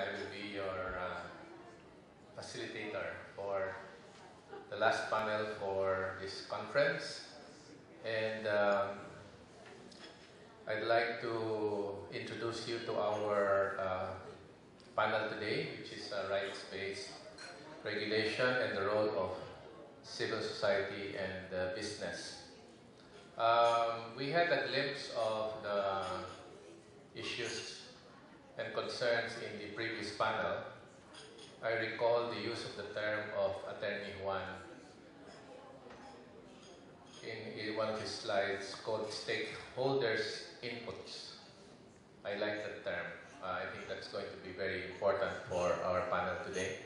I will be your facilitator for the last panel for this conference. And I'd like to introduce you to our panel today, which is rights-based regulation and the role of civil society and business. We had a glimpse of the issues and concerns in the previous panel. I recall the use of the term of Attorney Juan in one of his slides called stakeholders' inputs. I like that term. I think that's going to be very important for our panel today.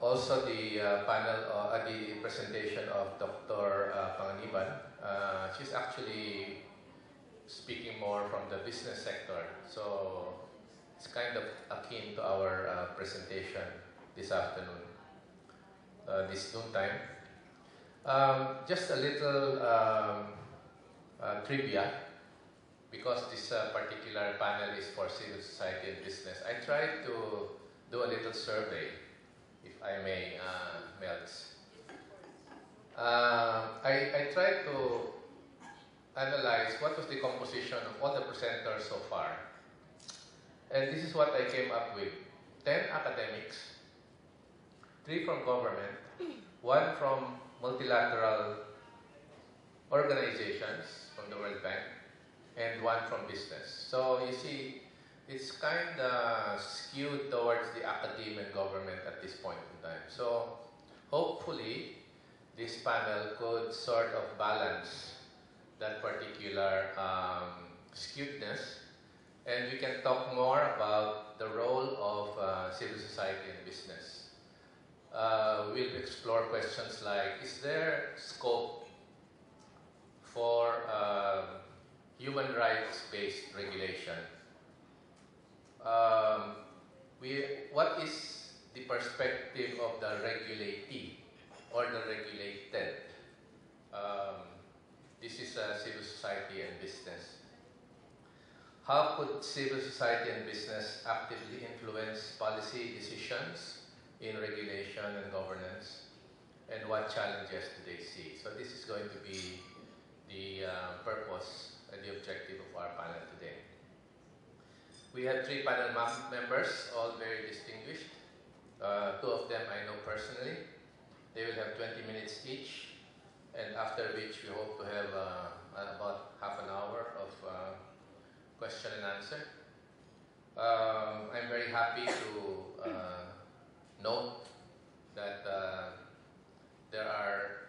Also, the panel, the presentation of Dr. Panganiban. She's actually speaking more from the business sector, so it's kind of akin to our presentation this afternoon, this noon time. Just a little trivia, because this particular panel is for civil society and business. I tried to do a little survey, if I may, Melts. I tried to analyze what was the composition of all the presenters so far. And this is what I came up with. 10 academics, 3 from government, 1 from multilateral organizations from the World Bank, and 1 from business. So you see, it's kind of skewed towards the academe and government at this point in time. So hopefully, this panel could sort of balance that particular skewedness, and we can talk more about the role of civil society and business. We'll explore questions like, is there scope for human rights-based regulation? What is the perspective of the regulatee or the regulated? This is civil society and business. How could civil society and business actively influence policy decisions in regulation and governance? And what challenges do they see? So this is going to be the purpose and the objective of our panel today. We have 3 panel members, all very distinguished. 2 of them I know personally. They will have 20 minutes each, and after which we hope to have about half an hour of question and answer. I'm very happy to note that there are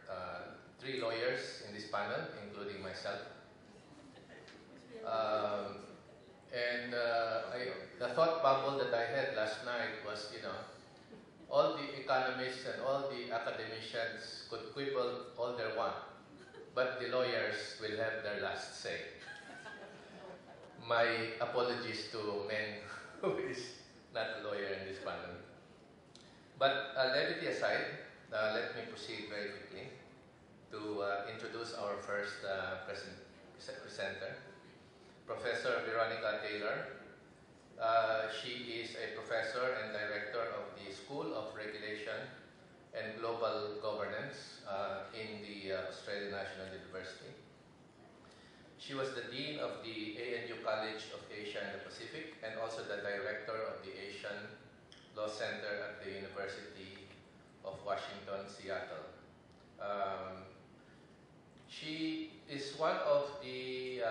3 lawyers in this panel, including myself. The thought bubble that I had last night was, you know, all the economists and all the academicians could quibble all they want, but the lawyers will have their last say. My apologies to men who is not a lawyer in this panel. But levity aside, let me proceed very quickly to introduce our first presenter, Professor Veronica Taylor. She is a professor and director of the School of Regulation and Global Governance in the Australian National University. She was the Dean of the ANU College of Asia and the Pacific, and also the Director of the Asian Law Center at the University of Washington, Seattle. She is one of the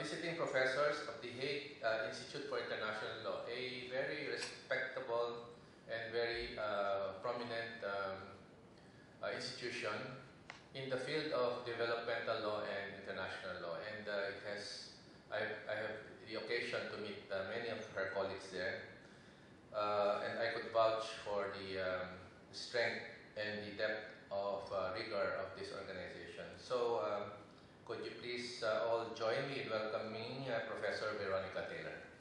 visiting professors of the Hague Institute for International Law, a very respectable and very prominent institution in the field of developmental law and international law. And it has, I have the occasion to meet many of her colleagues there, and I could vouch for the strength and the depth of rigor of this organization. So, could you please all join me in welcoming Professor Veronica Taylor?